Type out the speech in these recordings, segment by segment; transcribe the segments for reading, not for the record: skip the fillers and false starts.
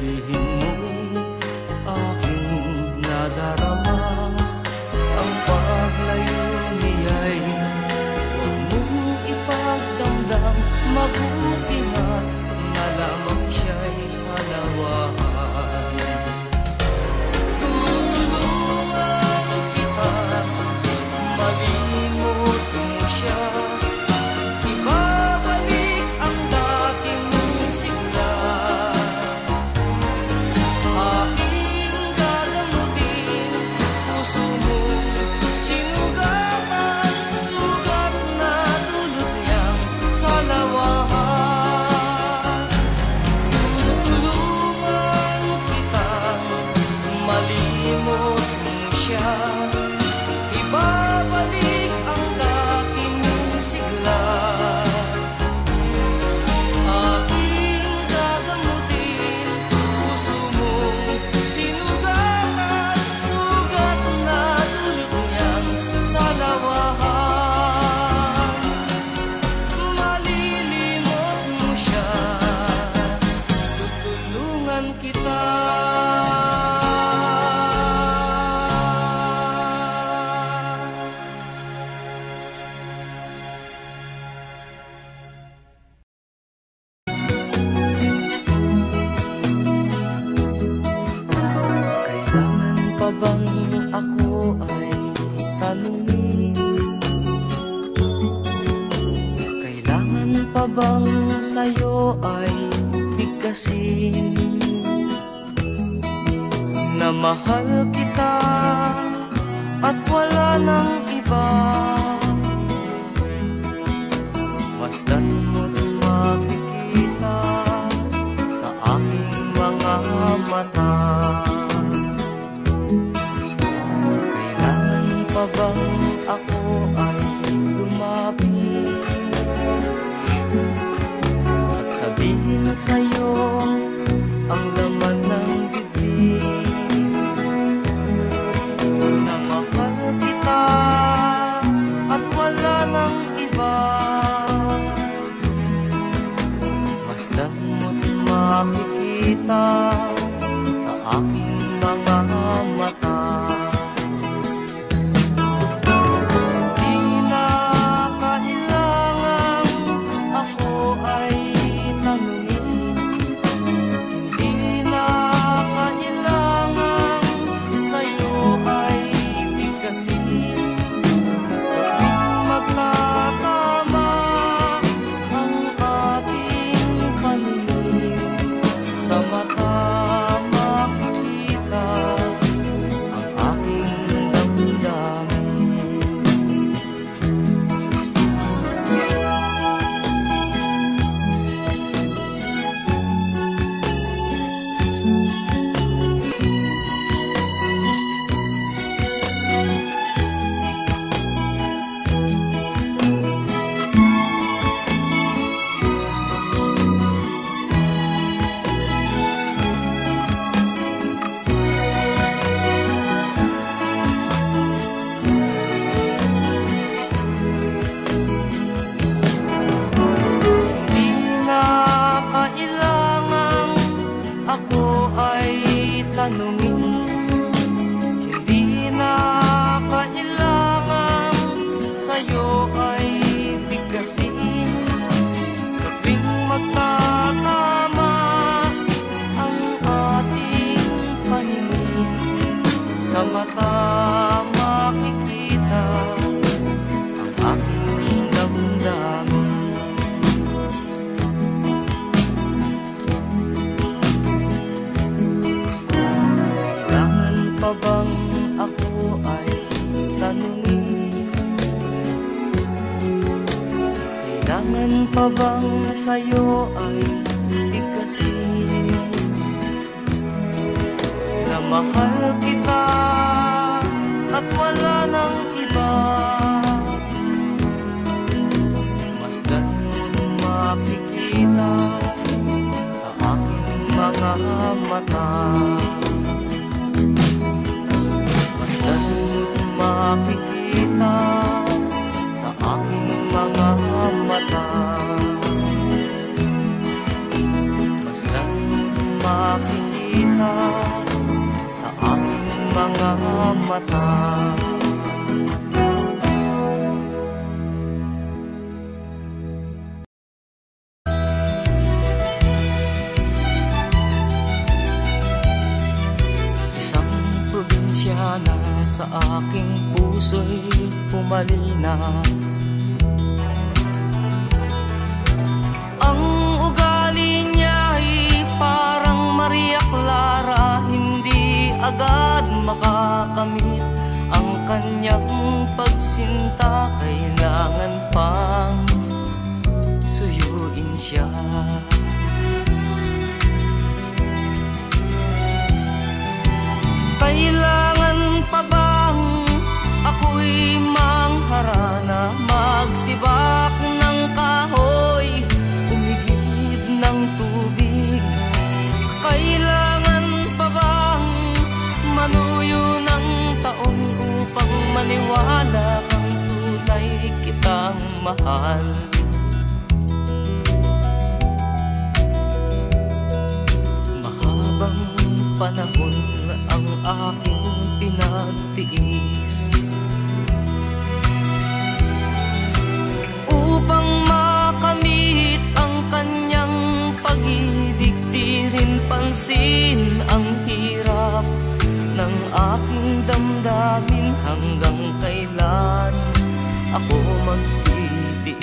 sabihin mong aking nadarama ang paglayo niya'y huwag mong ipagdamdam, mabuti nga na lamang siya'y salawahan. Tutulungan kita, malimot mo siya. Sa'yo ay bigkasin na mahal kita at wala ng iba. Masdan mo't makikita sa aking mga mata. Kailangan pa bang ako ay lumapit sabihin sa'yo ang laman ng bibig na mahal kita at wala ng iba. Masdan mo't makikita sa aking mga mata. Sa'yo ay ikasin na mahal kita at wala ng iba. Masdan mo't makikita sa aking mga mata. Masdan mo't makikita sa aking mga mata. Thank you. nakikita sa aking mga mata. Isang probinsya na sa aking puso'y pumalina. Ang ugali niya'y parang Maria Clara, hindi agad makakamit ang kanyang pagsinta. Kailangan pang suyuin siya. Kailangan pa bang ako'y mangharana, magsibak ng kahoy, umigib ng tubig? Kailangan pa bang manuyo ng taon upang maniwala kang tunay kitang mahal? Mahabang panahon ang aking pinagtiis upang makamit ang kanyang pag-ibig. Di rin pansin ang hirap ng aking damdamin. Hanggang kailan ako magtitiis?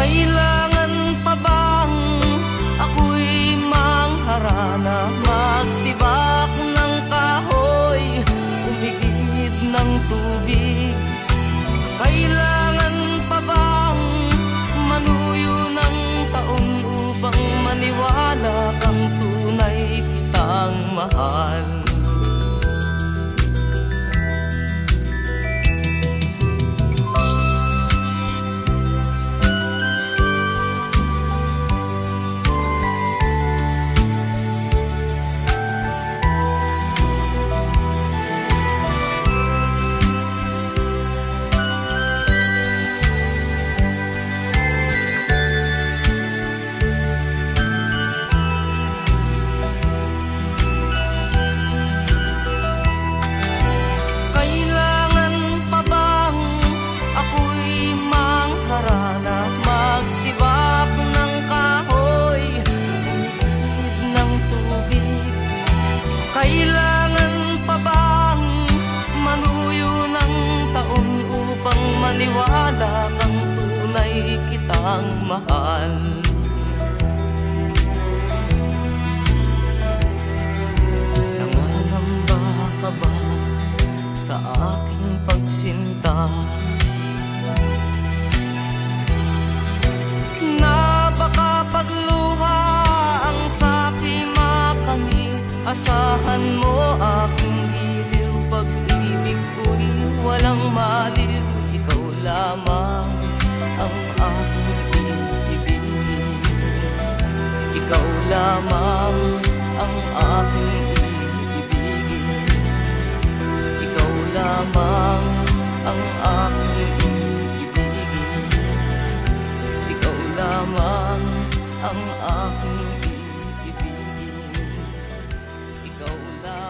Kailangan pa bang ako'y mangharana, magsibak ng kahoy, umigib ng tubig? Kailangan pa bang manuyo ng taon upang maniwala kang tunay kitang mahal? Maniwala kang tunay kitang mahal. Nangangamba ka ba sa aking pagsinta? Napakapagluha ang saki makamit. Asahan mo aking giliw, pag-ibig ko'y walang maliw. Lamang ang aking iibigin, ikaw lamang ang aking iibigin, ikaw lamang ang aking iibigin, ikaw lamang ang aking iibigin, ikaw lamang.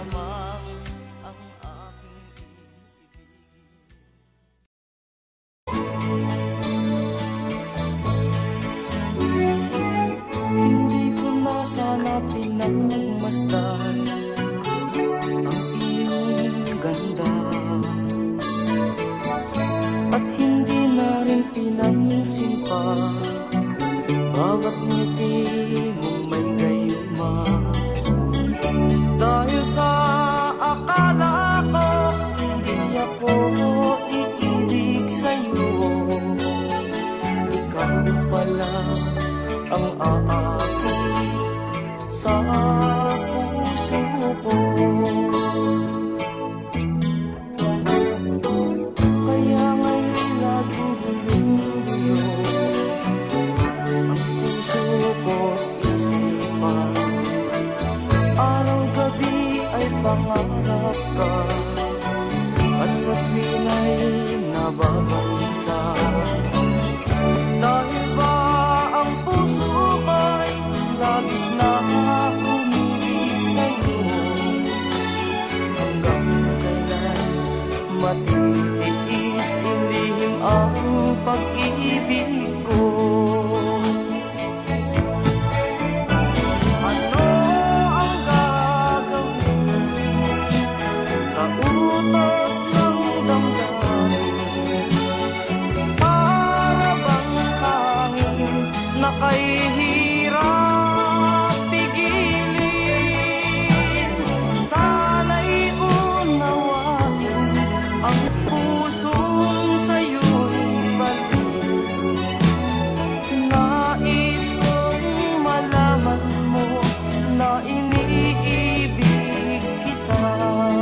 Pina'y nababansa dahil ba Ako'y hirap pigilin. Sana'y unawain ang puso'ng sa'yo'y baliw. Nais kong malaman mo na iniibig kita.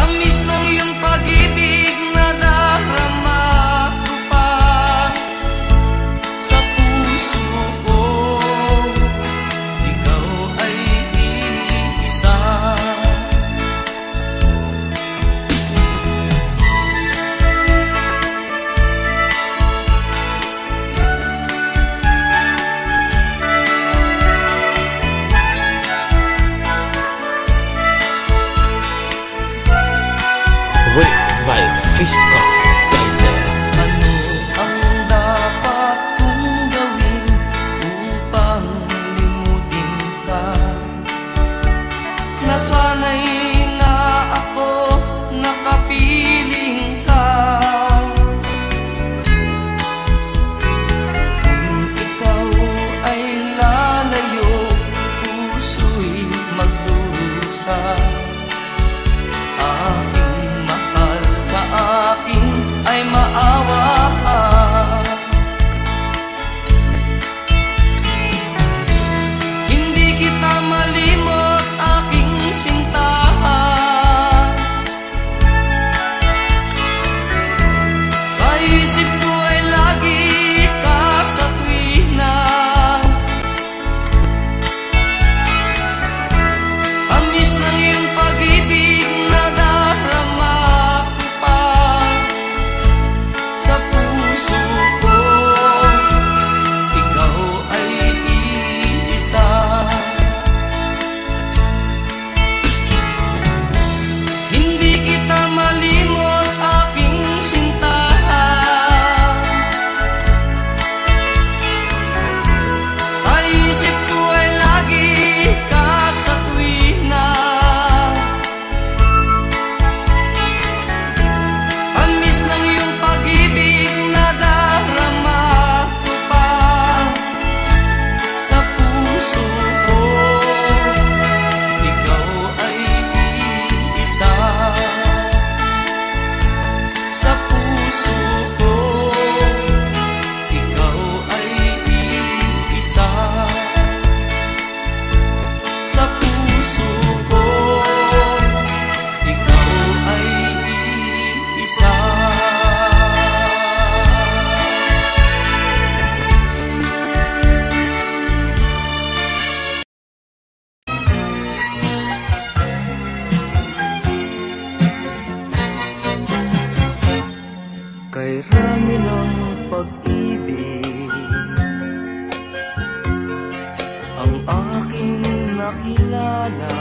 Ng iyong pag-ibig na darating. amin ang pag-ibig. Ang aking nakilala,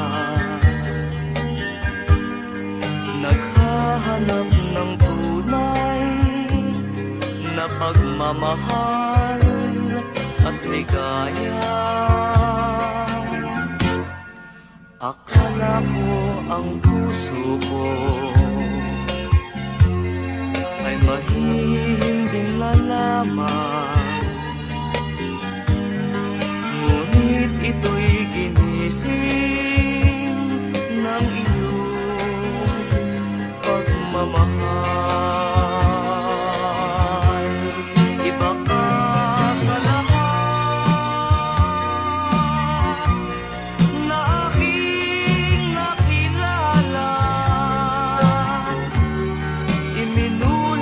naghahanap ng tunay na pagmamahal at ligaya. Akala ko ang puso ko ay mahihinding lalaman, ngunit ito'y ginising ng iyong pagmamahal. Iba ka sa lahat na aking nakilala, iminulong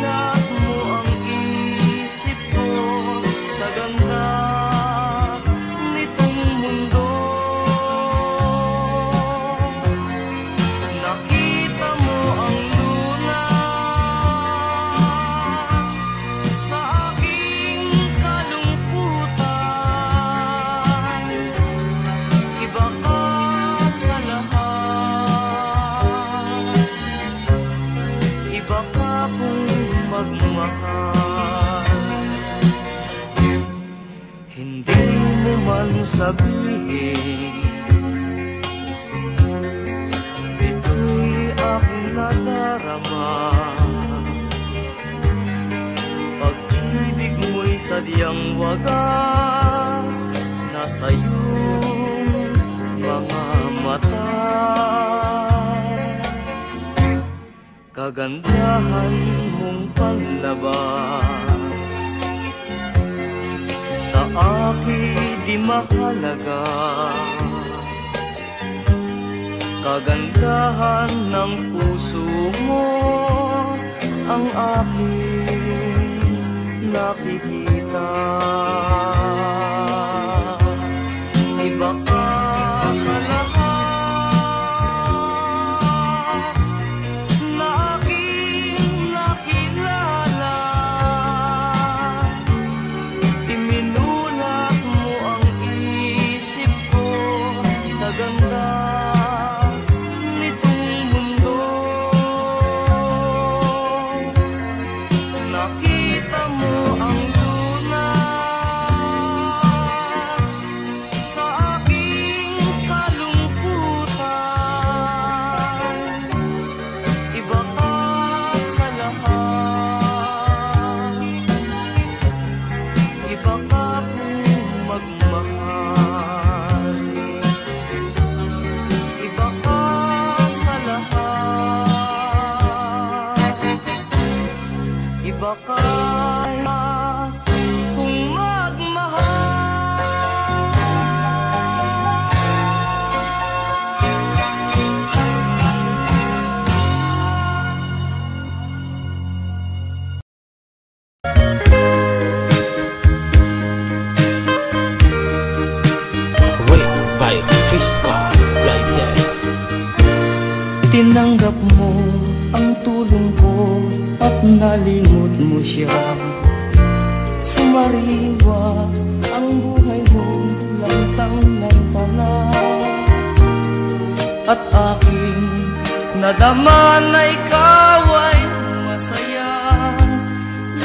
sabihin, ito'y aking nadarama. Pag-ibig mo'y sadyang wagas, nasa iyong mga mata. Kagandahan mong paglabas sa akin di mahalaga, kagandahan ng puso mo ang aking nakikita. Iba ka sa lahat na aking nakilala, iminulak mo ang sa ganda nitong mundo. Nakita mo ang lunas sa aking kalungkutan. Iba ka sa lahat, iba ka kung magmahal. Iba ka kung magmahal. Wait, by Fisca, right there. Tinanggap mo ang tulong ko at nalimot mo siya. Sumariwa ang buhay mo, lantang-lantang na. At aking nadama na ikaw ay masaya,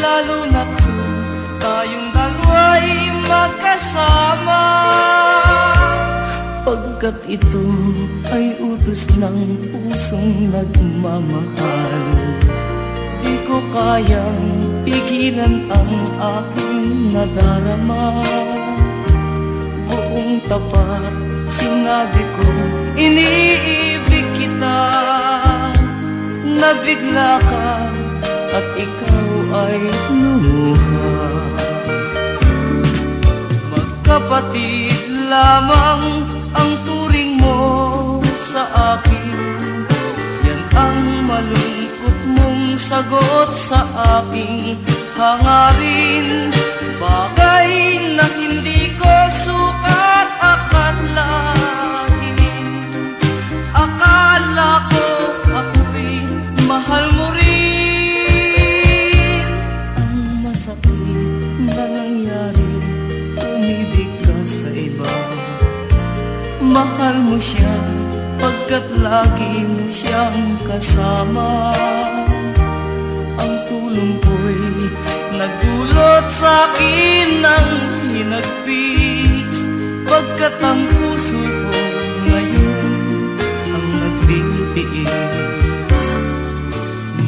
lalo na kung tayong dalawa'y magkasama. Pagkat ito ay utos ng pusong nagmamahal, di ko kayang pigilan ang aking nadarama. Buong tapat sinabi ko, iniibig kita. Nabigla ka at ikaw ay lumuha. Magkapatid lamang ang turing mo sa akin, yan ang malungkot mong sagot sa aking hangarin. Bagay na hindi ko sukat akalain. Akala ko ako'y mahal mo rin. Ang laging siyang kasama. Ang tulong ko'y nagdulot sa akin ng hinagpis, pagkat ang puso ko ngayon ang nagtitiis.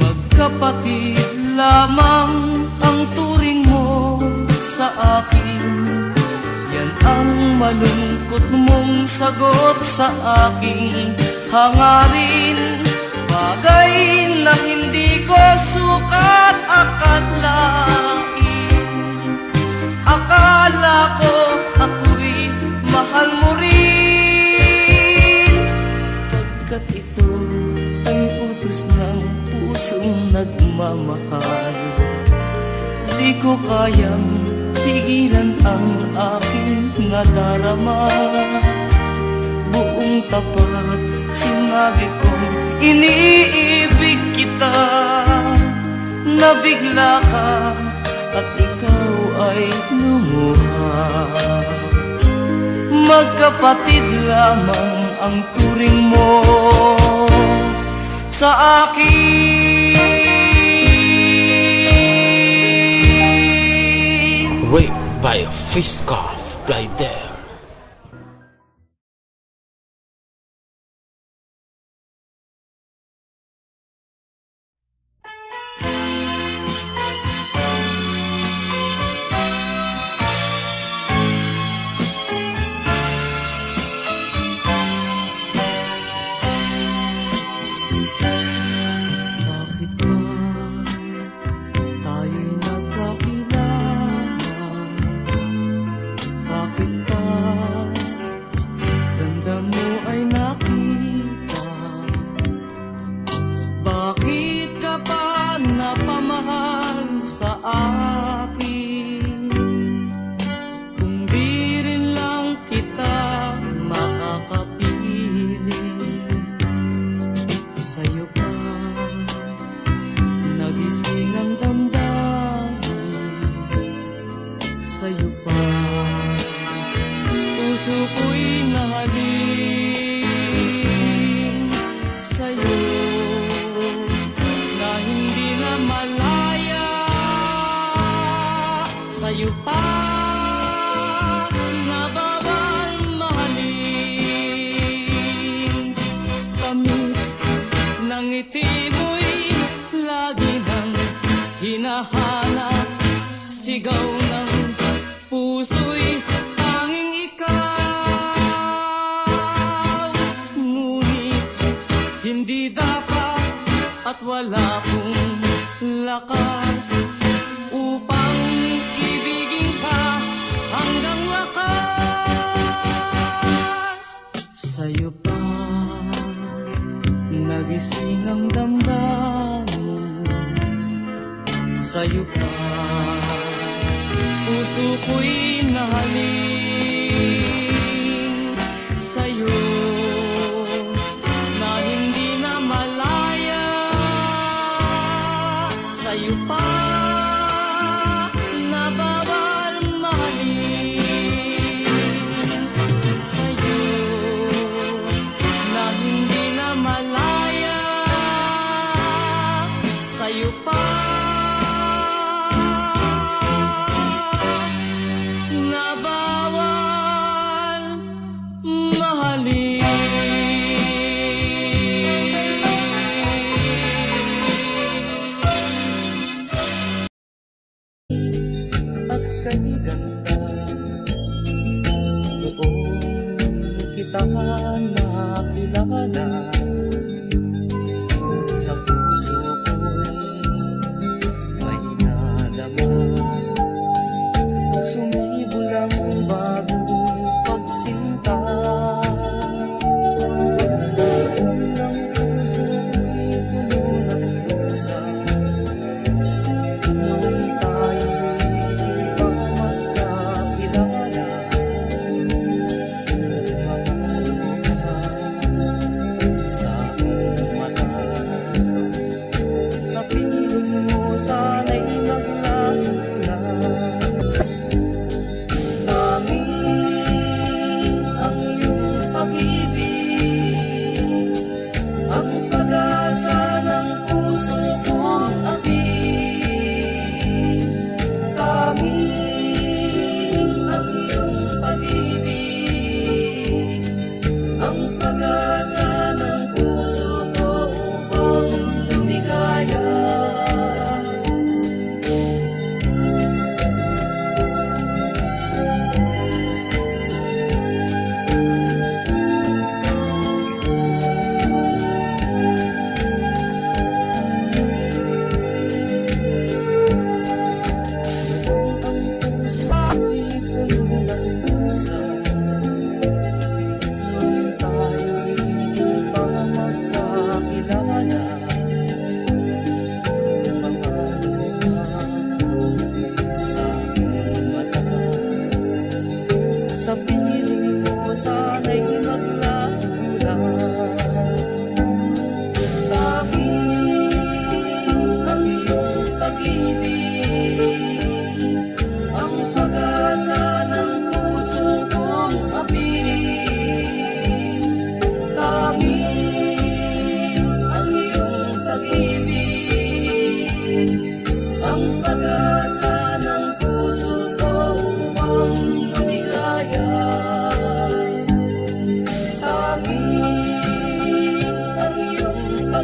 Magkapatid lamang ang turing mo sa akin, yan ang malungkot mong sagot sa aking hangarin. Bagay na hindi ko sukat akalain. Akala ko ako'y mahal mo rin, pagkat ito ay utos ng pusong nagmamahal. Di ko kayang pigilan ang aking nadarama. Buong tapat sinabi kong iniibig kita, nabigla ka at ikaw ay lumuha. Magkapatid lamang ang turing mo sa akin. Raped by a fist cuff right there. Nabawal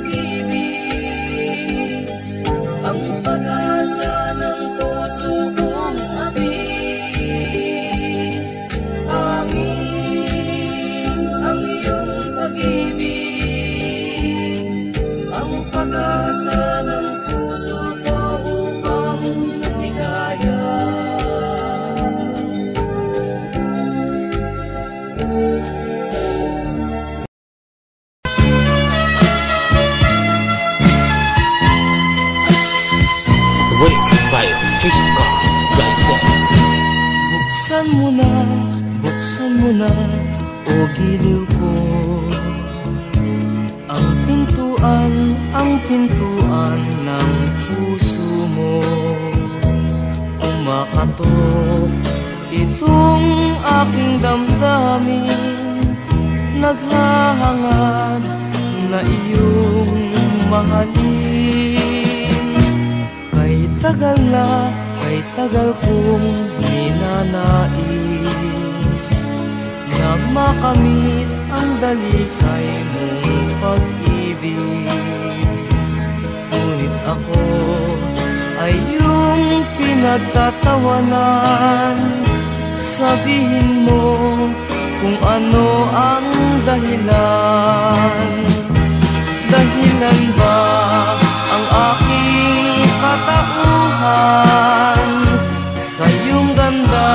pag-ibig, ang pag-asa ng puso kong abig. Amin ang iyong pag-ibig, ang pag-asa ng puso ko upang ligaya. Buksan mo na, o giliw ko. Ang pintuan ng puso mo. Umakatok itong aking damdamin, naghahangad na iyong mahalin. Kay tagal kong ninanais na makamit ang dalisay mong pag-ibig. Ngunit ako ay iyong pinagtatawanan. Sabihin mo kung ano ang dahilan. Dahilan ba ang aking katauhan? Sa iyong ganda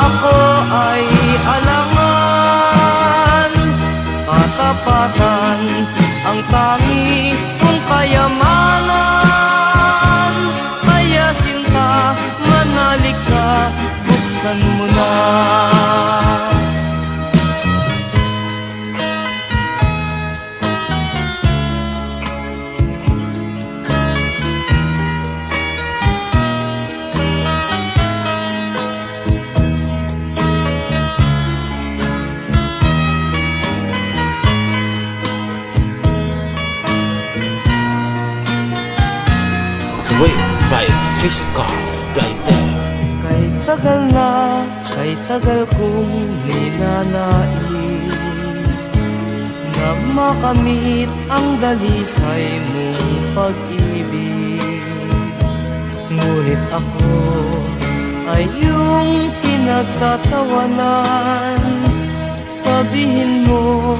ako ay alangan. Katapatan ang tangi kong kayamanan. Kaya sinta, manalik ka, buksan mo na. Kay tagal kong ninanais na makamit ang dalisay mong pag-ibig. Ngunit ako ay iyong pinagtatawanan. Sabihin mo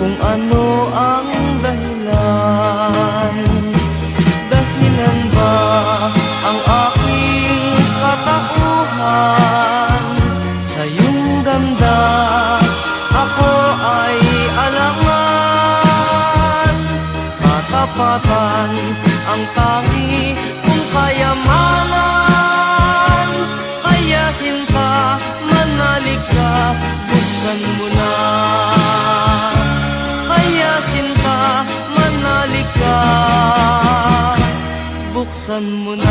kung ano ang dahilan. Dahilan ba ang aking katauhan? Sa iyong ganda ako ay alangan. Katapatan ang tangi kong kayamanan. Kaya sinta, manalik ka, buksan mo na. Kaya sinta, manalik ka, buksan mo na.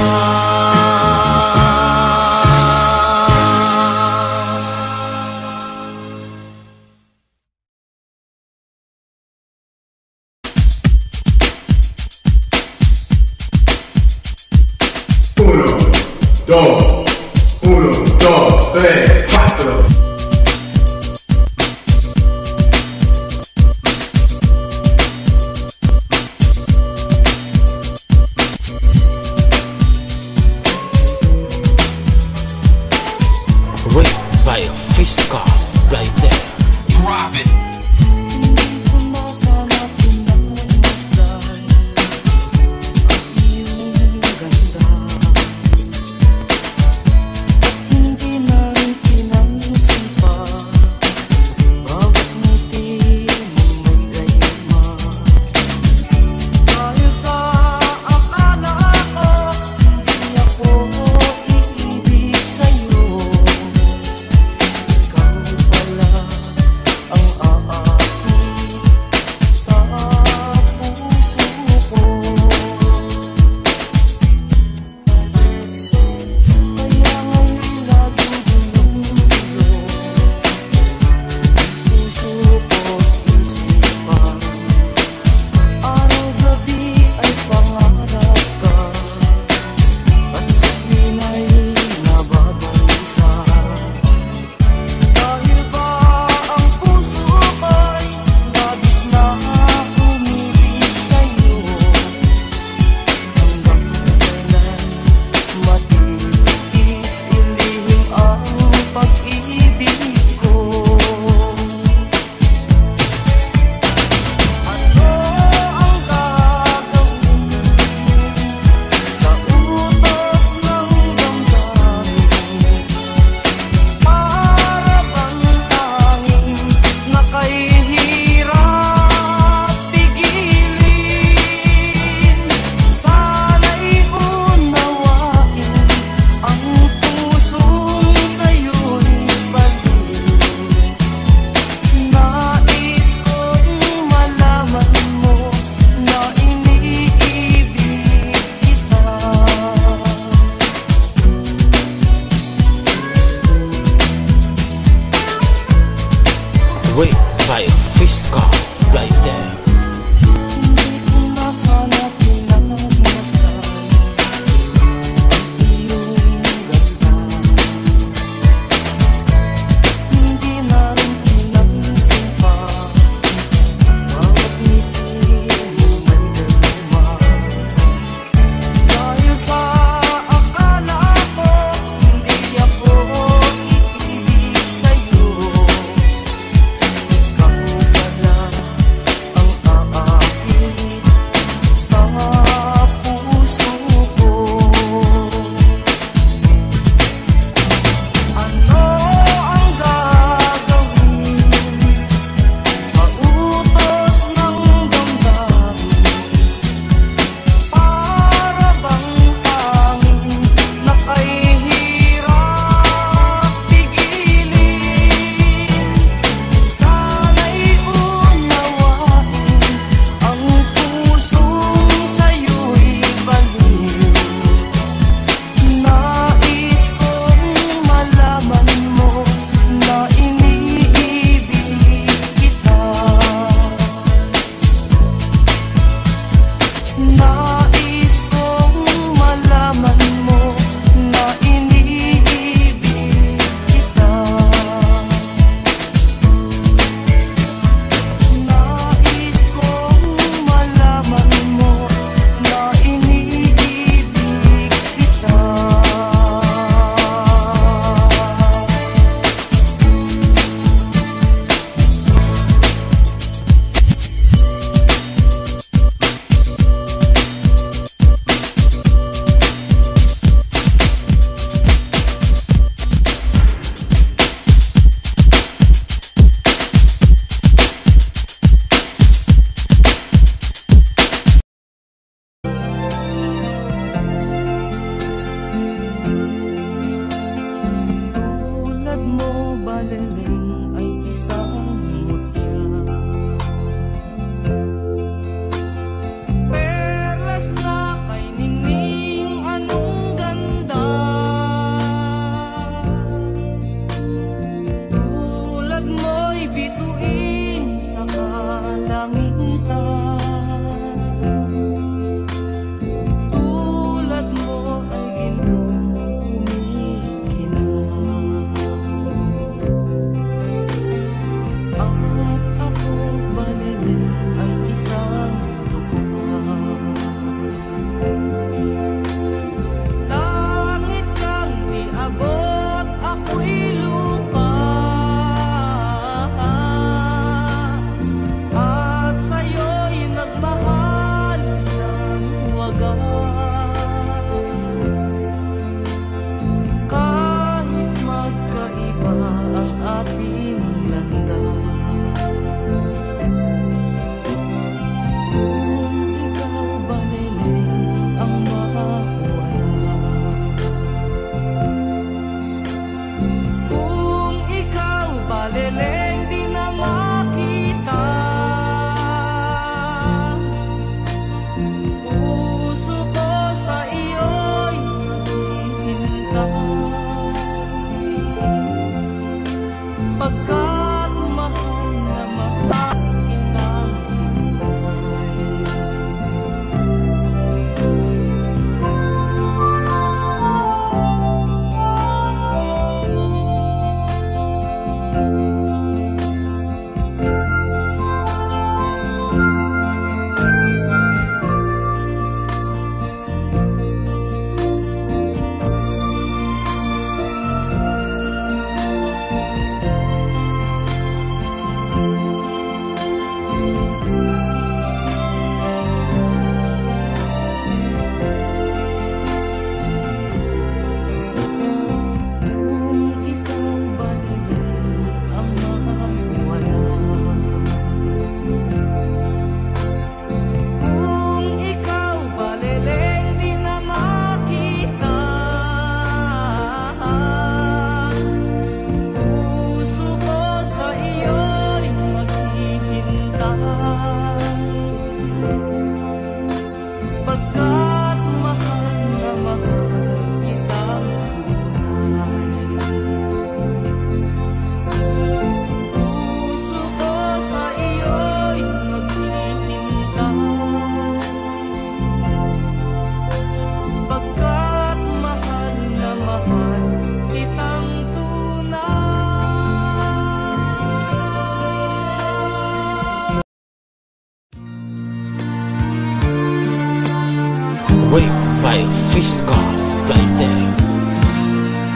wave by Face God right there.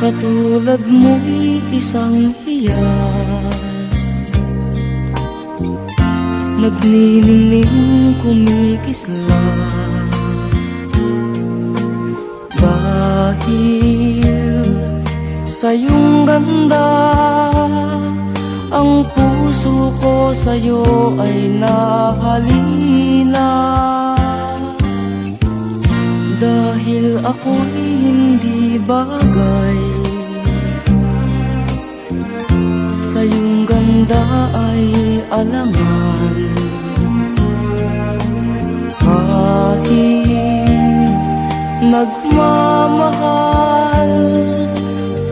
Katulad mo'y isang iyas, nagniningning kumikislang, dahil sa iyong ganda ang puso ko sa'yo ay nahalina. Dahil ako'y hindi bagay sa iyong ganda ay alangan, aking nagmamahal,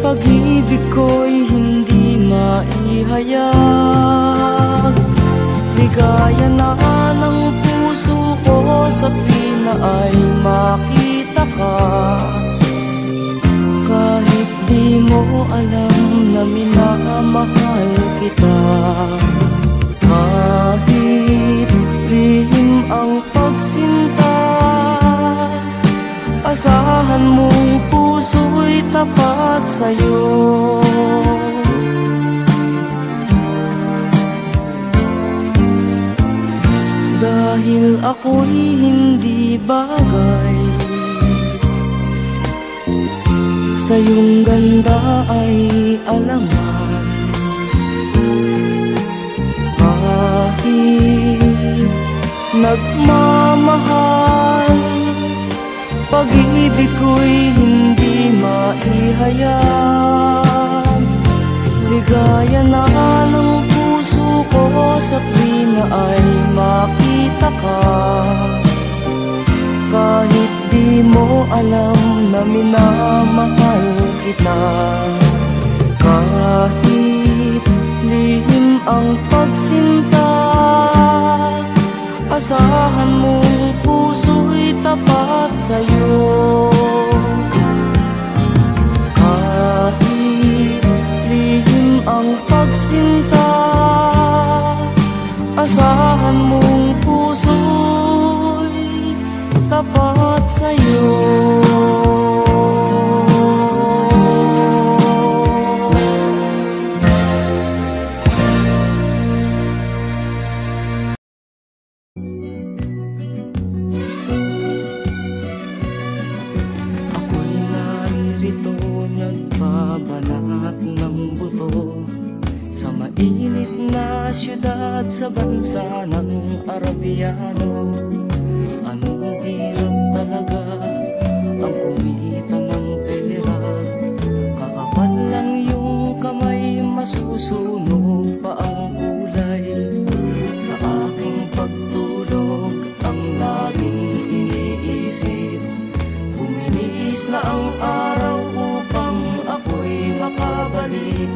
pag-ibig ko'y hindi maihayag. Ligaya na ng puso ko sa pina ay makita ka, kahit di mo alam na minamahal kita. Kahit lihim ang pagsinta, asahan mong puso'y tapat sa'yo. Dahil ako'y hindi bagay sa iyong ganda ay alangan, dahil nagmamahal, pag-ibig ko'y hindi maihayag. Ligaya na ng puso ko sa pina ay makita ka, kahit di mo alam na minamahal kita. Kahit lihim ang pagsinta, asahan mong puso'y tapat sa'yo. Kahit lihim ang pagsinta, asahan mong puso'y tapat sa'yo. Sa bansa ng Arabiano, anong hirap talaga ang kumita ng pera. Kakapal lang yung kamay, masusunog pa ang kulay. Sa aking pagtulog ang laging iniisip, bumilis na ang araw upang ako'y makabalik.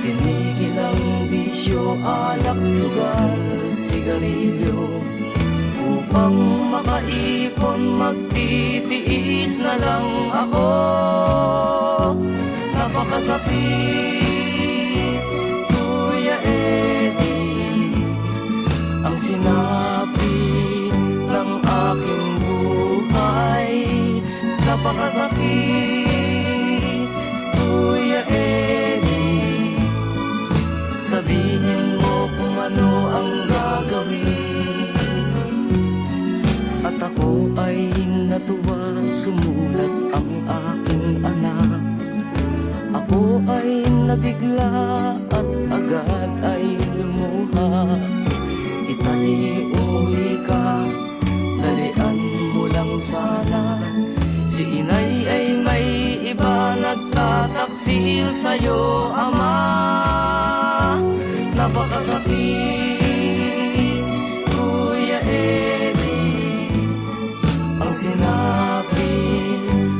Tinigil ang bisyo, alak, sugal, sigarilyo, upang makaipon, magtitiis na lang ako. Napakasakit, Kuya Eddie, ang sinabi ng aking buhay. Napakasakit, Kuya Eddie, sabihin mo kung ano ang gagawin. At ako ay natuwa, sumulat ang aking anak. Ako ay nabigla at agad ay lumuha. Ita'y uwi ka, dalian mo lang sana. Si inay ay may iba, nagtataksil sa'yo, ama. Napakasakit, Kuya Eddie, ang sinabi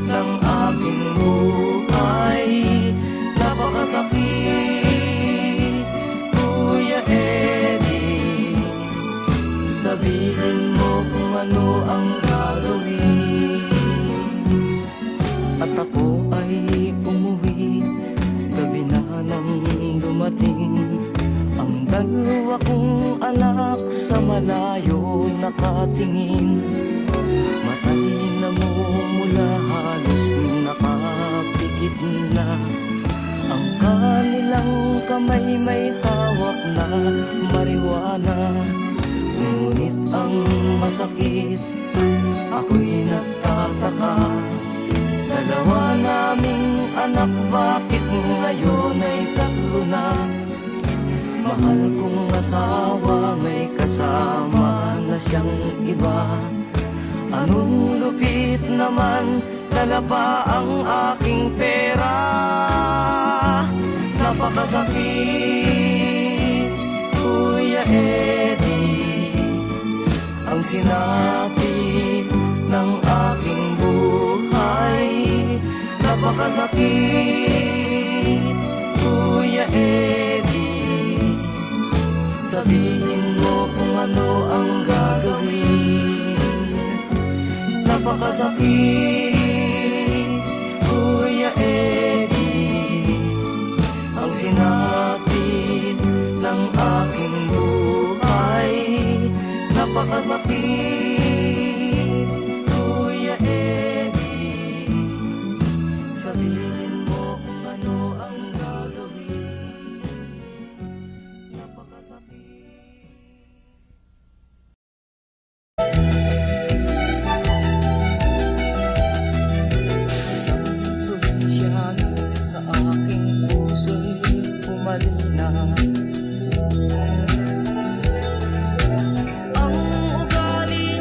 ng aking buhay. Napakasakit, Kuya Eddie, sabihin mo kung ano ang gagawin. At ako ay umuwi, gabi na nang dumating. Ang dalawa kong anak sa malayo nakatingin, matay ng kamay may hawak ng marijuana. Ngunit ang masakit, ako'y nagtataka. Dalawa naming anak, bakit ngayon ay tatlo na? Mahal kong asawa, may kasama na siyang iba. Anong lupit naman, dala pa ang aking pera. Napakasakit, Kuya Eddie, ang sinabi ng aking buhay. Napakasakit, Kuya Eddie, sabihin mo kung ano ang gagawin. Napakasakit, Kuya Eddie, ang sinabi ng aking buhay. Napakasakit, Kuya Eddie, sabihin mo kung ano ang gagawin. Napakasakit. Ang ugali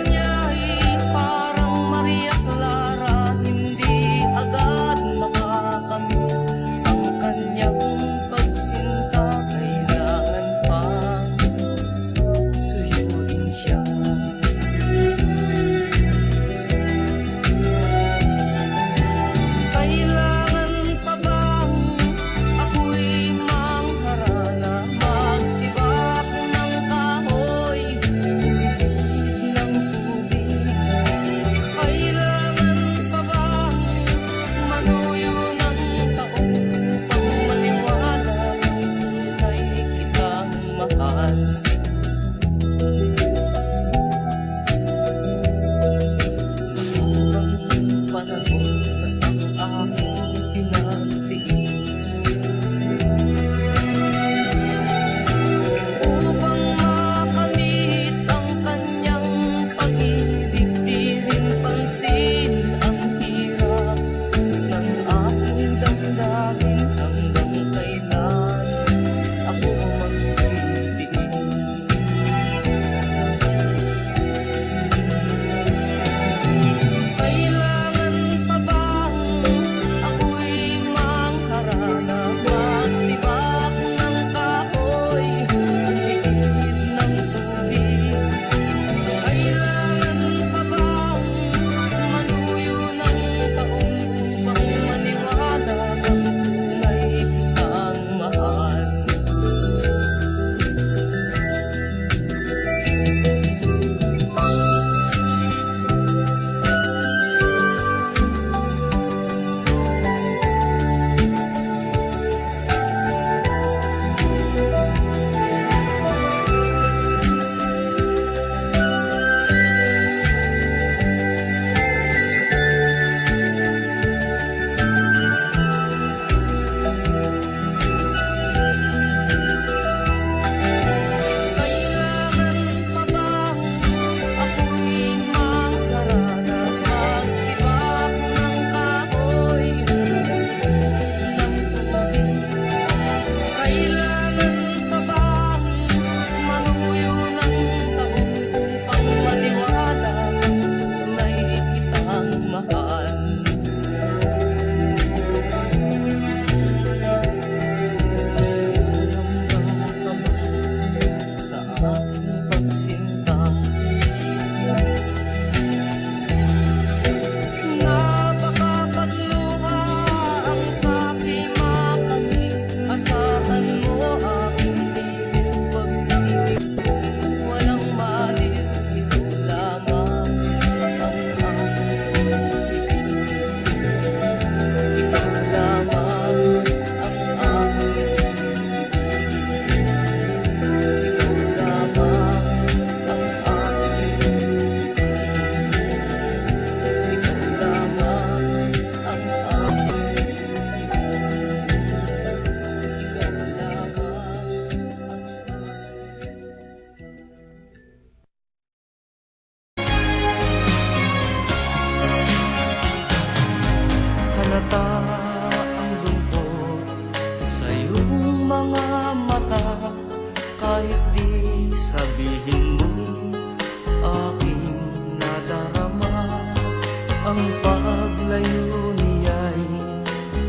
ang paglayo niyain.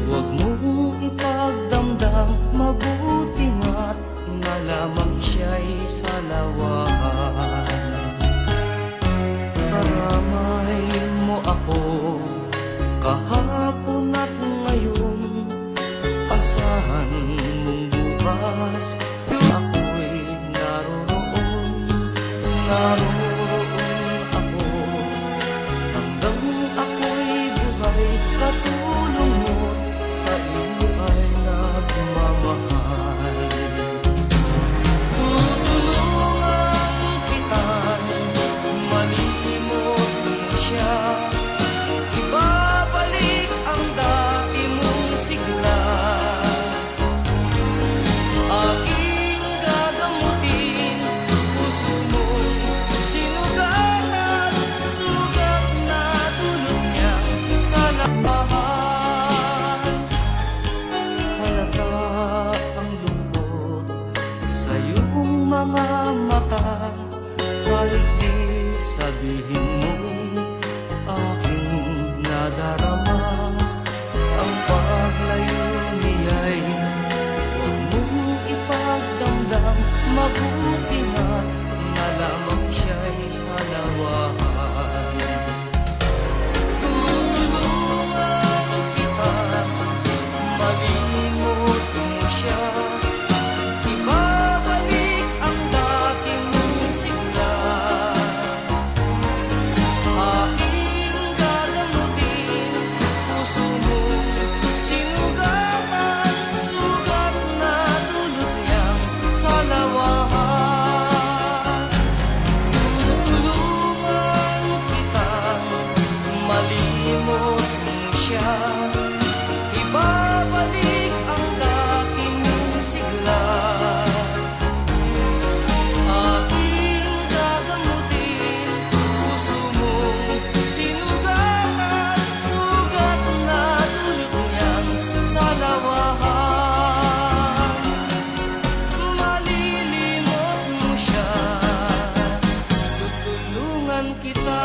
Huwag mong ipagdamdam, mabuti nga't malamang siya'y salawahan. Karamay mo ako kahapon at ngayon, asahan mong bukas ako'y naroon, ako. Hanggang ako'y buhay, katulong mo sa iyo ay nagmamahal. Tutulungan kita, malimot mo siya. Ibabalik ang dati mong sigla. Aking gagamutin, puso mong sinugatan. Sugat na tulog niya sa labahan. Halata ang lungkot sa iyong mga mata. Kahit di sabihin mo'y aking nadarama. Ang paglayo niya'y huwag mong ipagdamdam, mabuti nga't malamang siya'y salawahan. Tutulungan kita, malimot mo siya. Ibabalik ang dati mong sigla. Aking gagamutin, puso mong sinugatan. Sugat na dulot niyang salawahan. Tutulungan kita, malimot mo siya. Ibabalik ang dati mong sigla. Aking gagamutin, puso mong sinugatan. Sugat na dulot niyang salawahan. Malilimot mo siya, tutulungan kita.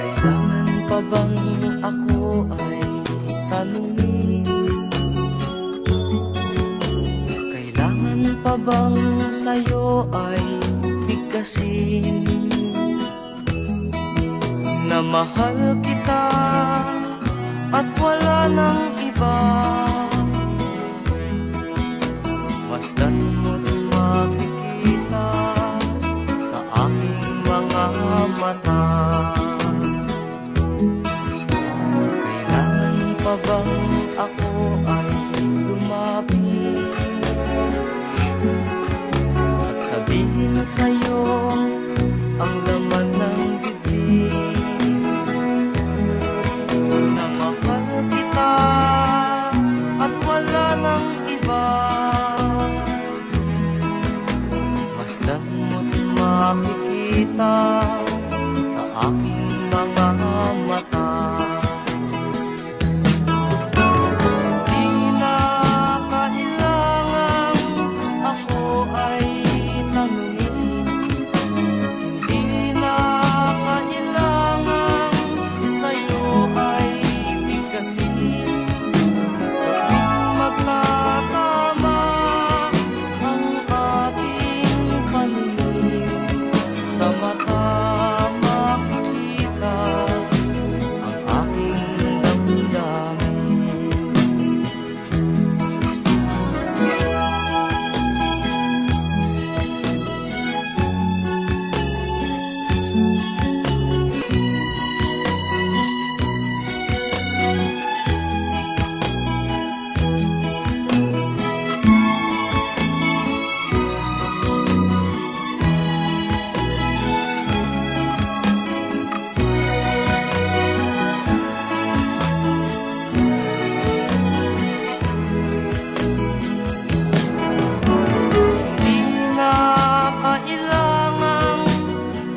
Kailangan pa bang ako ay tanungin? Kailangan pa bang sa'yo ay bigkasin? Na mahal kita at wala ng iba. Masdan mo't makikita sa aking mga mata. Kailangan pa bang ako ay lumapit at sabihin sa'yo ang laman ng bibig? Na mahal kita at wala ng iba. Masdan mo't makikita sa aking mga mata.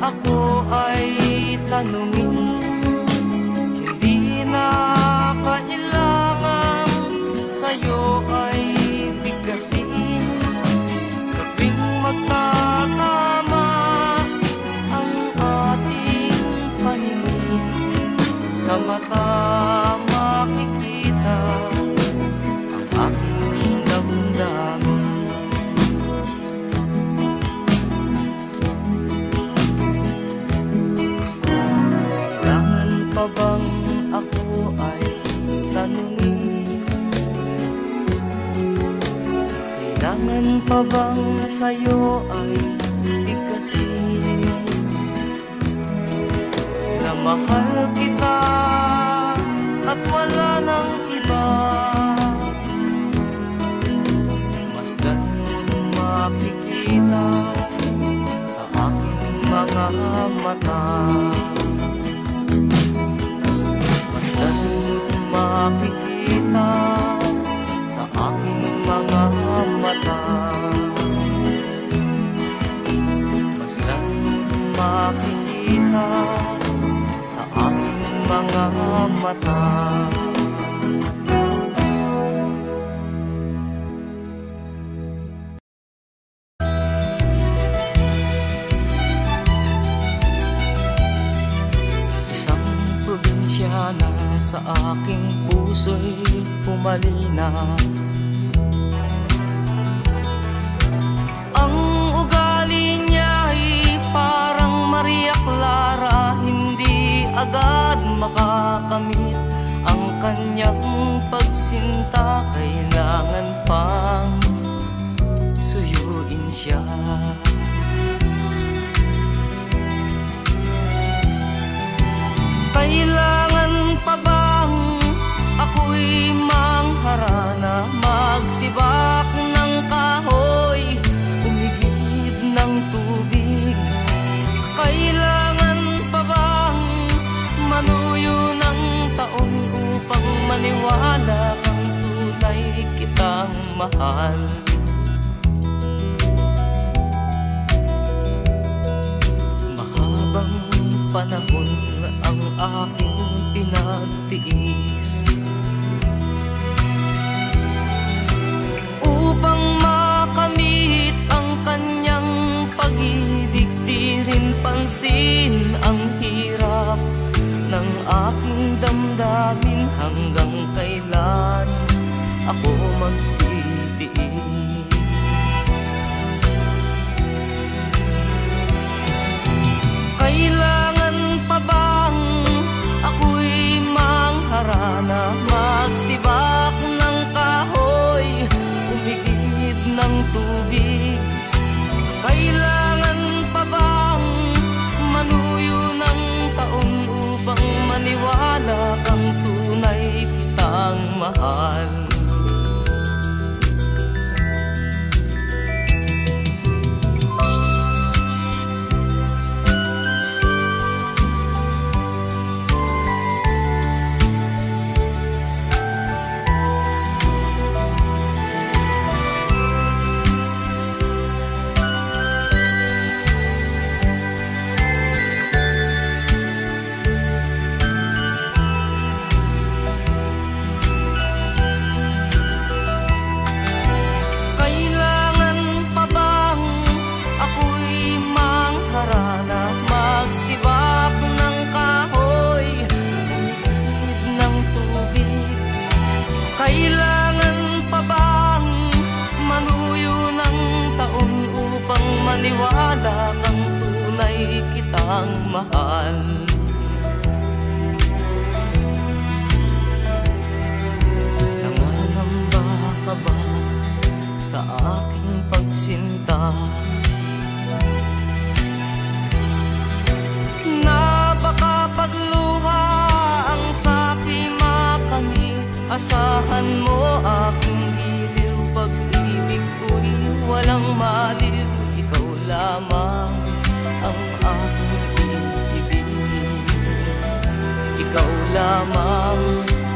Ako ay tanungin. sa mata makikita ang aking damdamin. Kailangan pa bang ako ay tanungin? Kailangan pa bang sa'yo ay ikasin na mahal kita at wala ng iba? Mas ganun makikita sa aking mga mata. Mas ganun makikita sa aking mga mata. Mas ganun makikita sa aking mga mata. Isang probinsya na sa aking puso'y pumalina. Ang ugali niya'y parang Maria Clara, hindi agad makakamit ang kanyang pagsinta. Kailangan pang suyuin siya. Kailangan pa bang ako'y mangharana, magsibak ng kahoy, umigib ng tubig? Kailangan pa bang manuyo ng taon upang maniwala ang tunay kitang mahal? Mahabang panahon ang aking pinagtiis upang makamit ang kanyang pag-ibig. Di rin pansin ang hirap ng aking damdamin. Hanggang kailan ako magtitiis? Kailangan pa bang ako'y mangharana, magsibak ng kahoy, umigib ng tubig? Kailangan pa bang manuyo ng taon upang maniwala kang tunay kitang mahal? Maniwala kang tunay kitang mahal. Nangangamba ka ba sa aking pagsinta? Napakapagluha ang saki makamit. Asahan mo aking giliw, pag-ibig ko'y walang maliw. Lamang ang aking iibigin. Ikaw lamang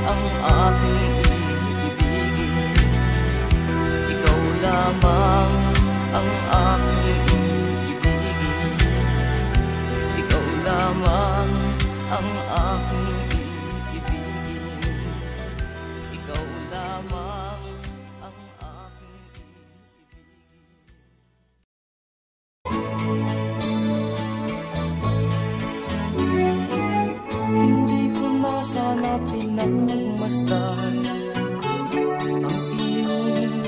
ang aking iibigin. Ikaw lamang ang aking iibigin. Ikaw lamang ang aking iibigin. Ikaw lamang. Ng iyong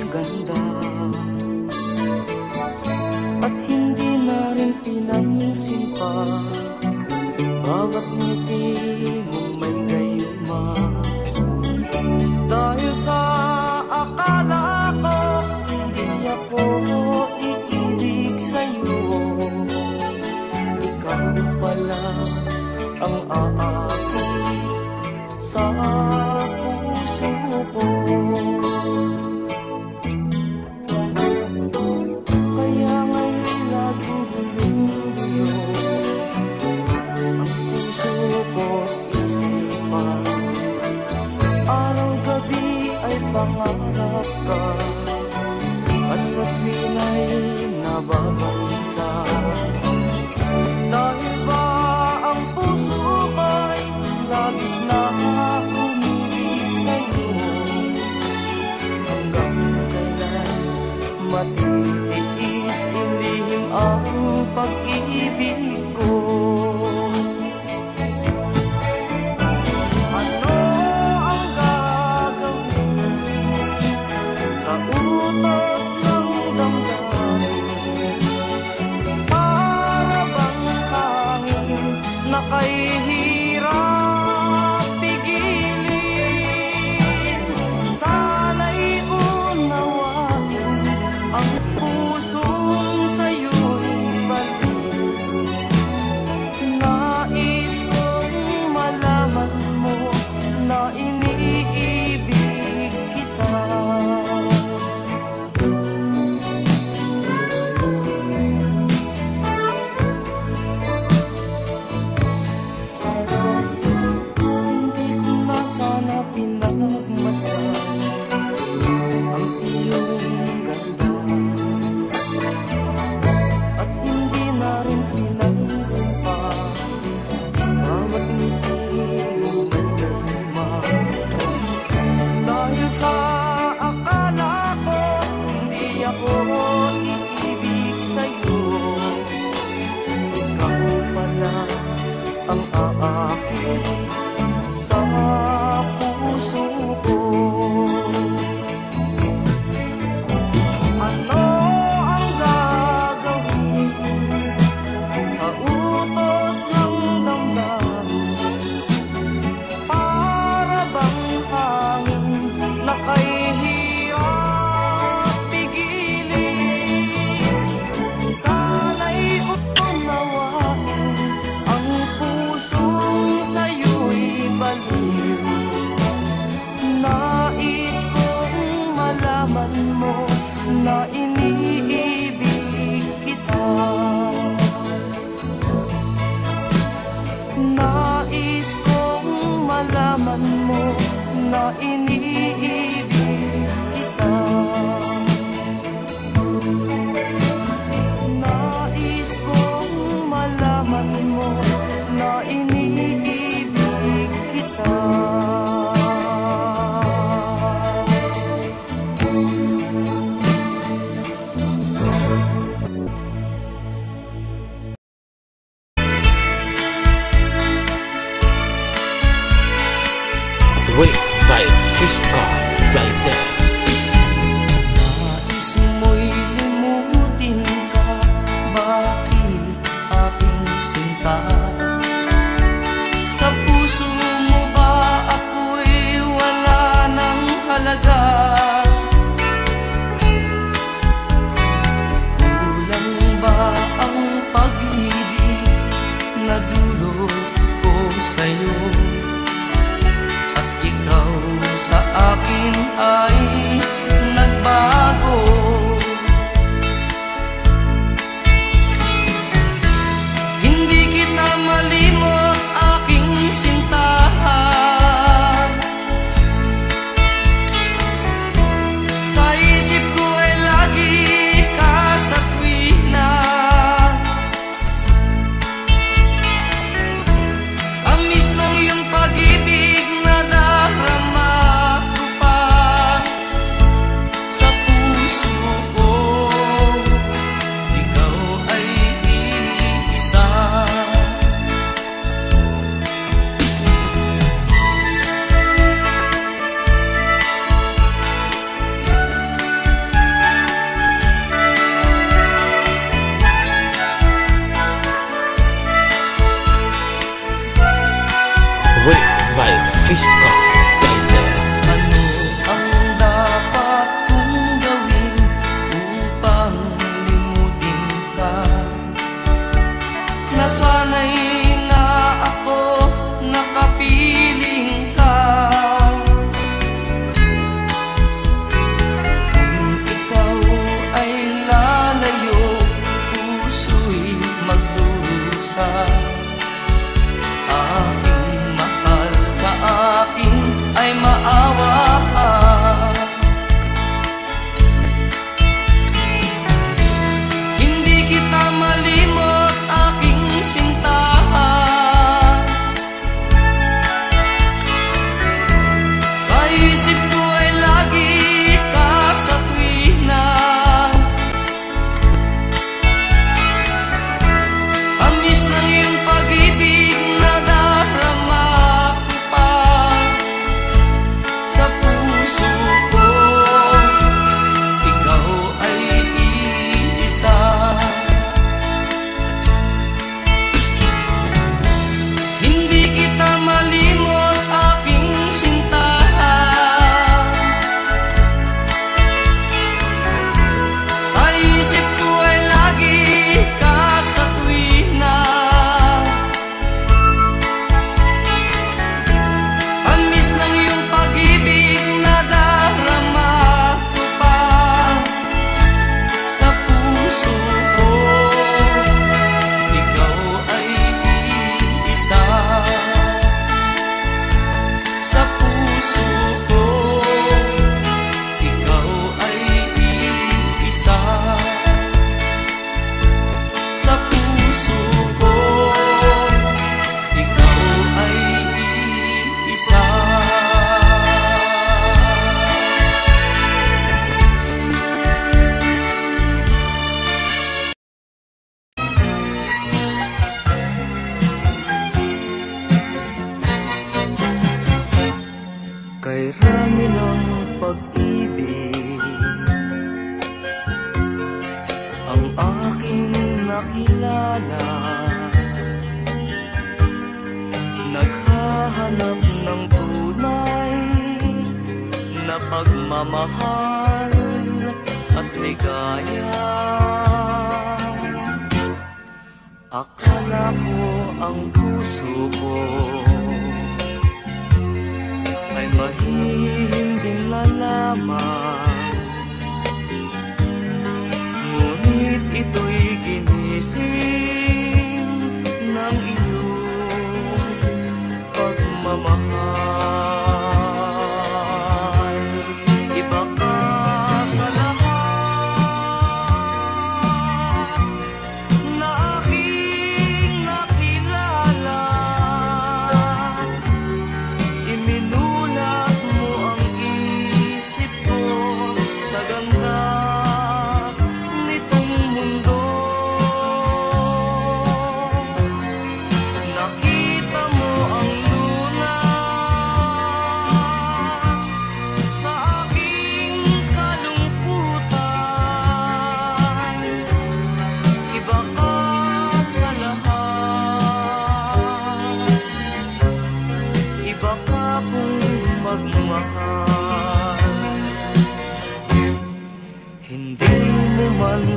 pag-ibig na darama ko pa. with my physical right there. Ano ang dapat kong gawin upang limutin ka? Nasanay na ako nakapiling ka. Kung ikaw ay lalayo, puso'y magdurusa. Kay rami ng pag-ibig ang aking nakilala, naghahanap ng tunay na pagmamahal at ligaya. Akala ko ang puso ko ay mahihinding lalaman, ngunit ito'y ginising ng iyong pagmamahal. Iba ka sa lahat na aking nakilala, iminulong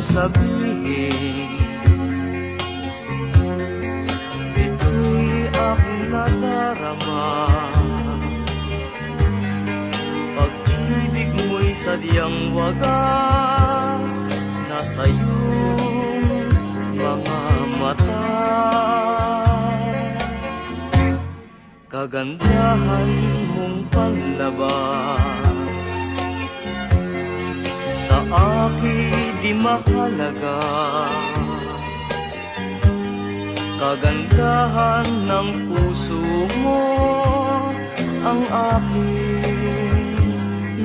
sabihin, ito'y aking nadarama. Pag-ibig mo'y sadyang wagas, nasa iyong mga mata. Kagandahan mong paglabas sa akin di mahalaga, kagandahan ng puso mo ang aking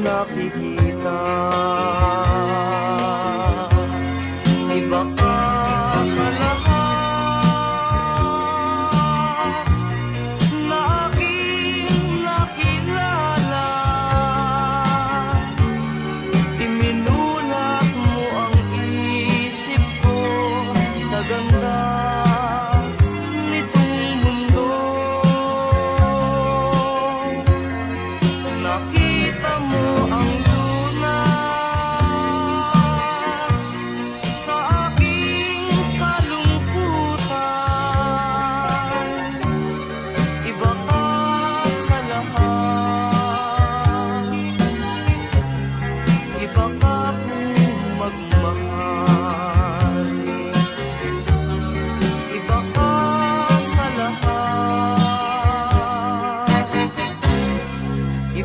nakikita. Iba ka sa lahat na aking nakilala, iminulak mo ang sa ganda nitong mundo.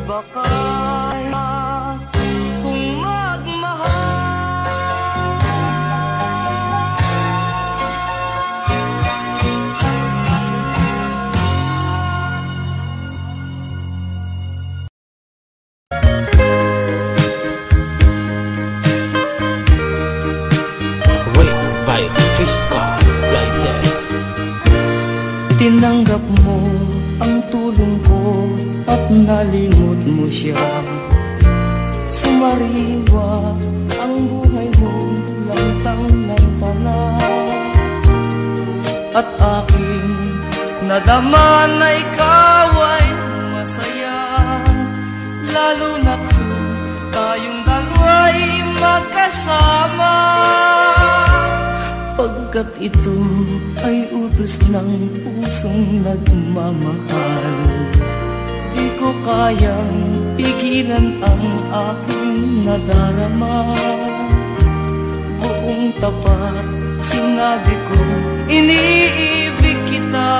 ba kaya kung magmahal? Wait, by Fiska, right there. Tinanggap mo ang tulong ko at nalimot mo siya. Sumariwa ang buhay mo, lantang ng panahon. At aking nadama na ikaw ay masaya, lalo na kung tayong dalawa'y magkasama. Pagkat ito ay utos ng pusong nagmamahal, di ko kayang pigilan ang aking nadarama. Buong tapat sinabi ko, iniibig kita.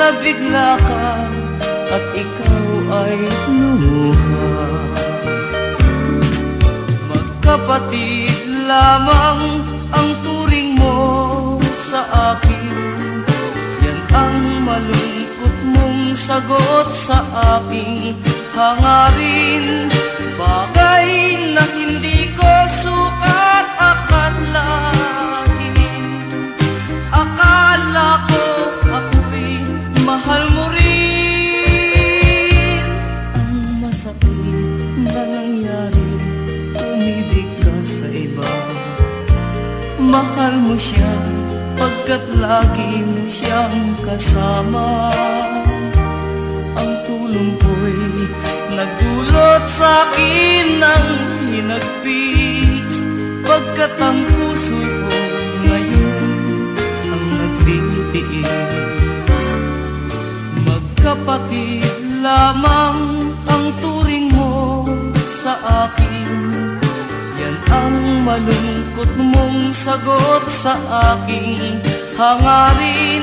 Nabigla ka at ikaw ay lumuha. Magkapatid lamang ang turing mo sa akin, yan ang malungkot mong sagot sa aking hangarin. Bagay na hindi ko sukat akalain. Akala ko ako'y mahal mo rin. Ang masakit na nangyari, umibig ka sa iba. Mahal mo siya pagkat lagi mo siyang kasama. Ang tulong ko'y nagdulot sa akin ng hinagpis, pagkat ang puso ko ngayon ang nagtitiis. Magkapatid lamang ang turing mo sa akin, ang malungkot mong sagot sa aking hangarin.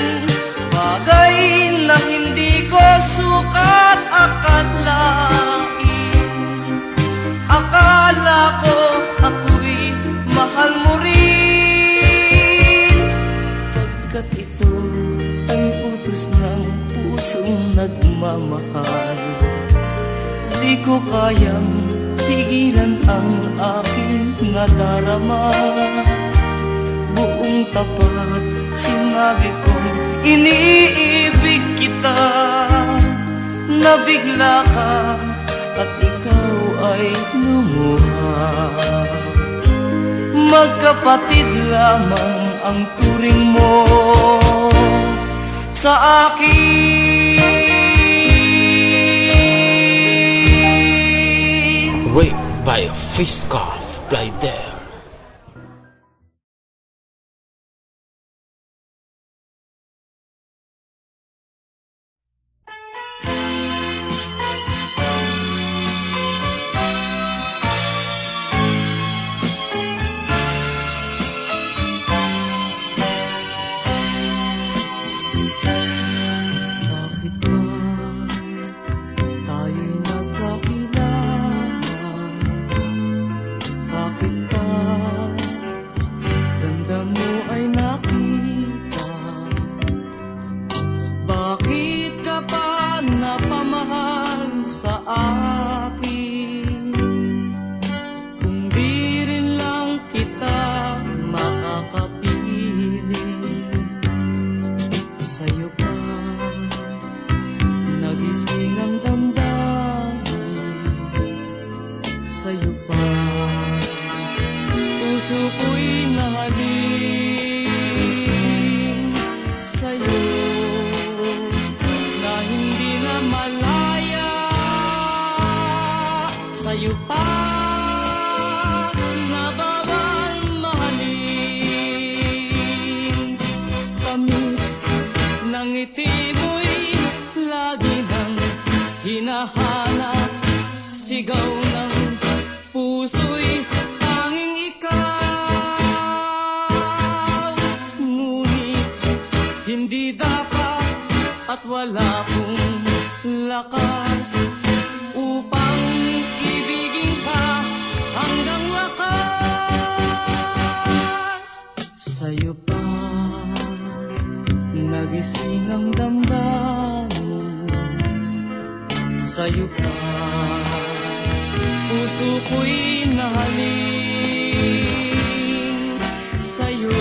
Bagay na hindi ko sukat akalain. Akala ko ako'y mahal mo rin. Pagkat ito ay utos ng pusong nagmamahal, di ko kayang pigilan ang aking nadarama. Buong tapat sinabi ko, iniibig kita. Nabigla ka at ikaw ay lumuha. Magkapatid lamang ang turing mo sa akin. Raped by a fish scarf, right there. Hindi dapat at wala kong lakas upang ibigin ka hanggang wakas. Sa'yo pa nagising ang damdamin, sa'yo pa puso ko'y nahaling, sa'yo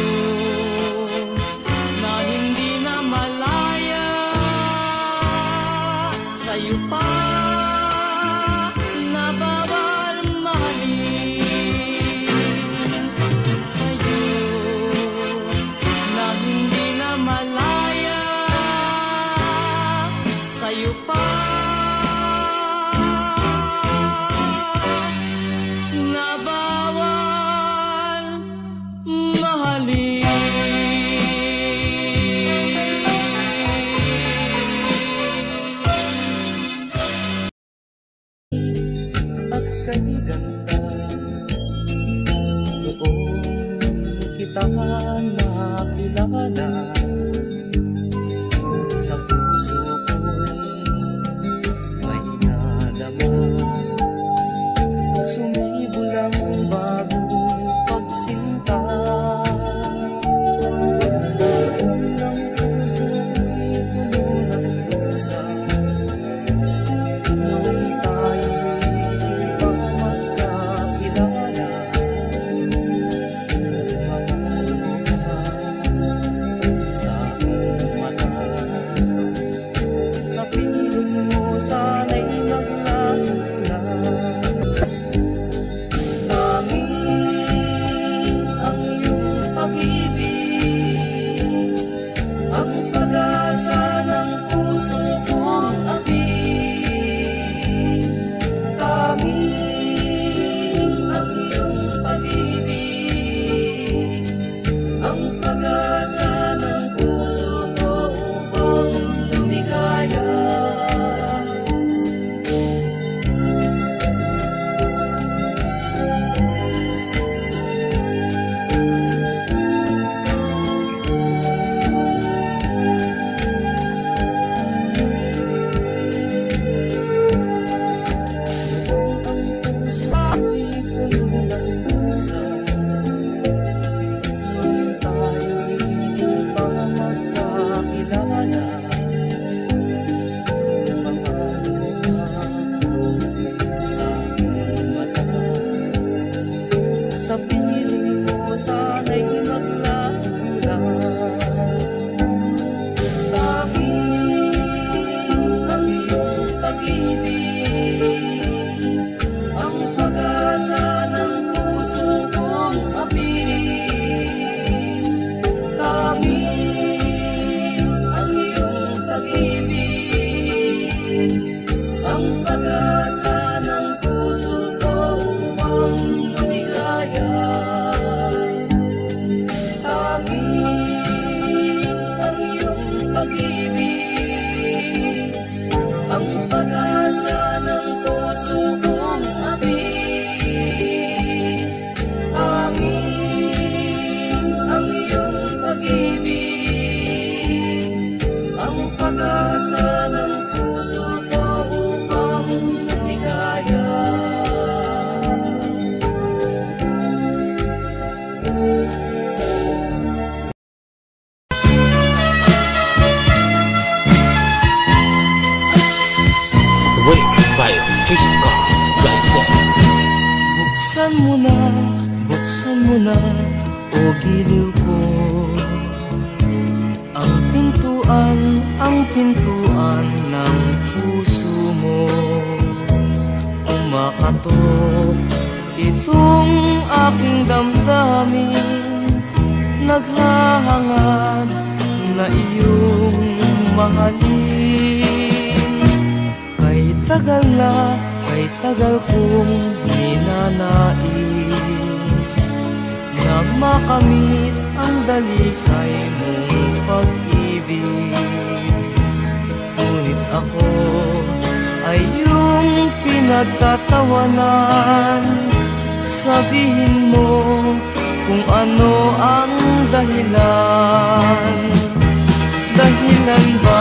dahilan ba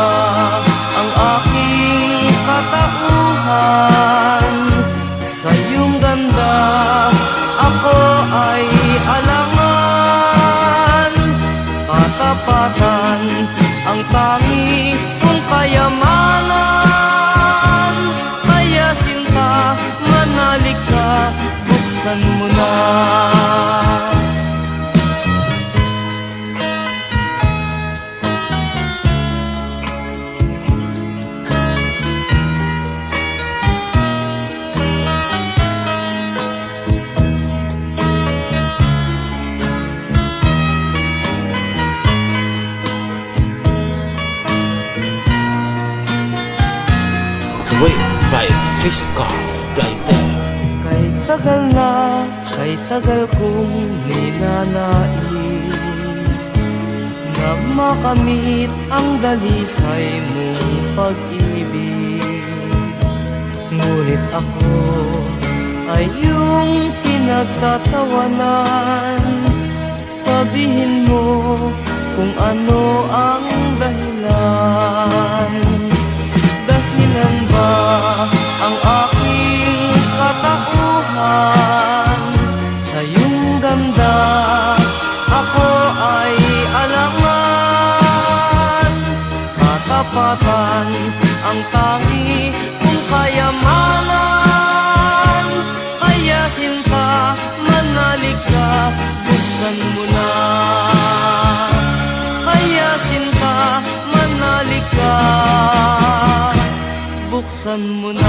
ang aking my face card right there. Kay tagal na, kay tagal kong ninanais na makamit ang dalisay mong pag-ibig. Ngunit ako ay iyong pinagtatawanan. Sabihin mo kung ano ang dahilan. Dahilan ba ang aking katauhan? Sa iyong ganda ako ay alangan. Katapatan ang tangi kung kayamanan. Kaya sinta, manalig ka, buksan mo na. Kaya sinta, manalig ka, buksan mo na.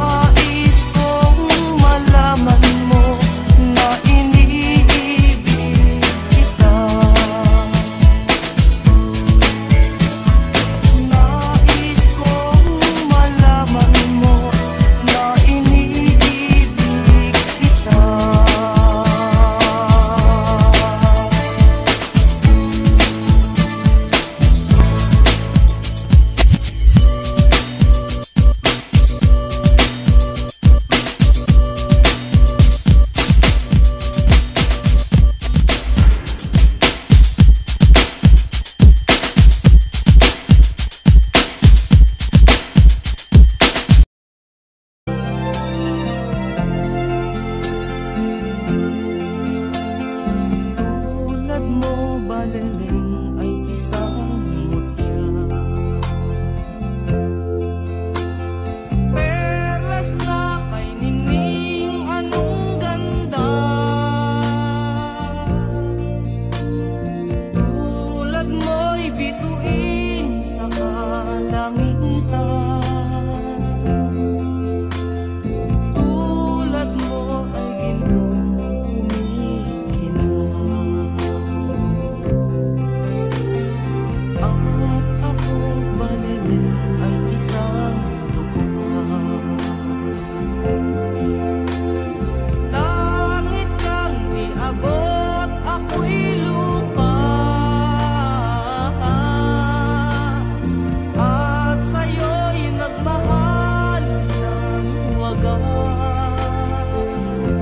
Nais kong malaman wagas.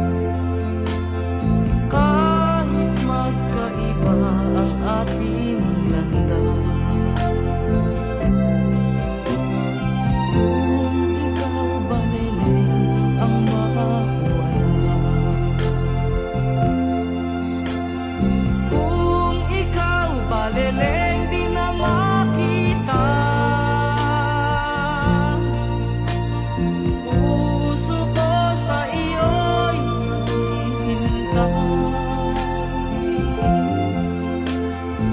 Kahit magkaiba ang ating landas, kung ikaw ba liling ang mawawala, kung ikaw ba liling di na makita.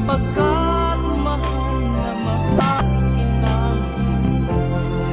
Pagkat mahal na mahal kitang buhay.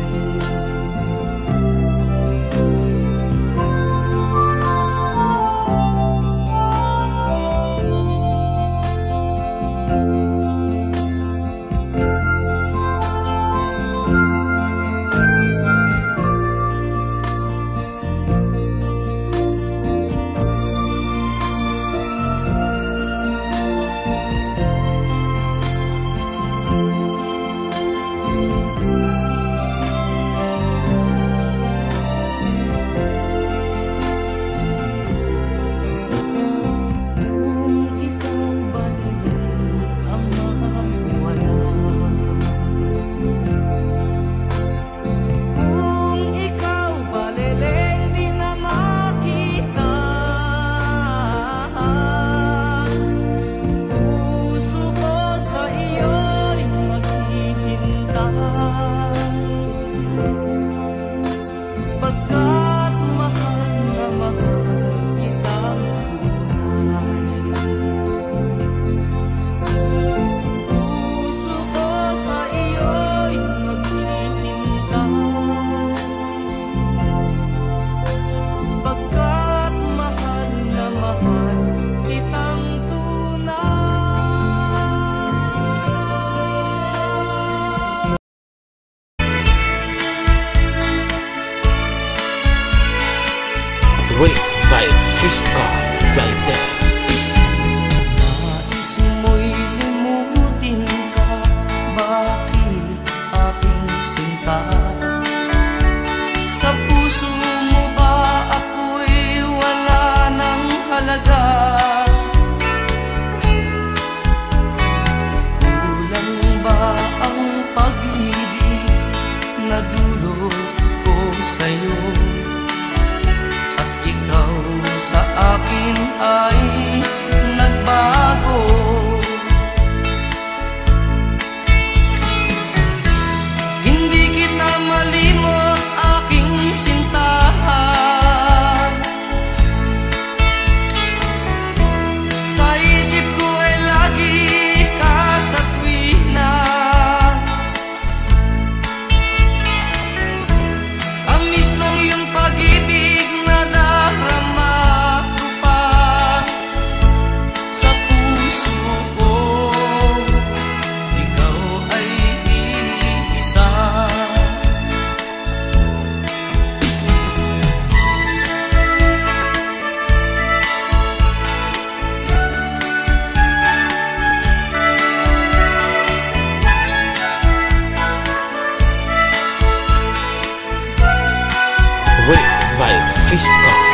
Wait, my face.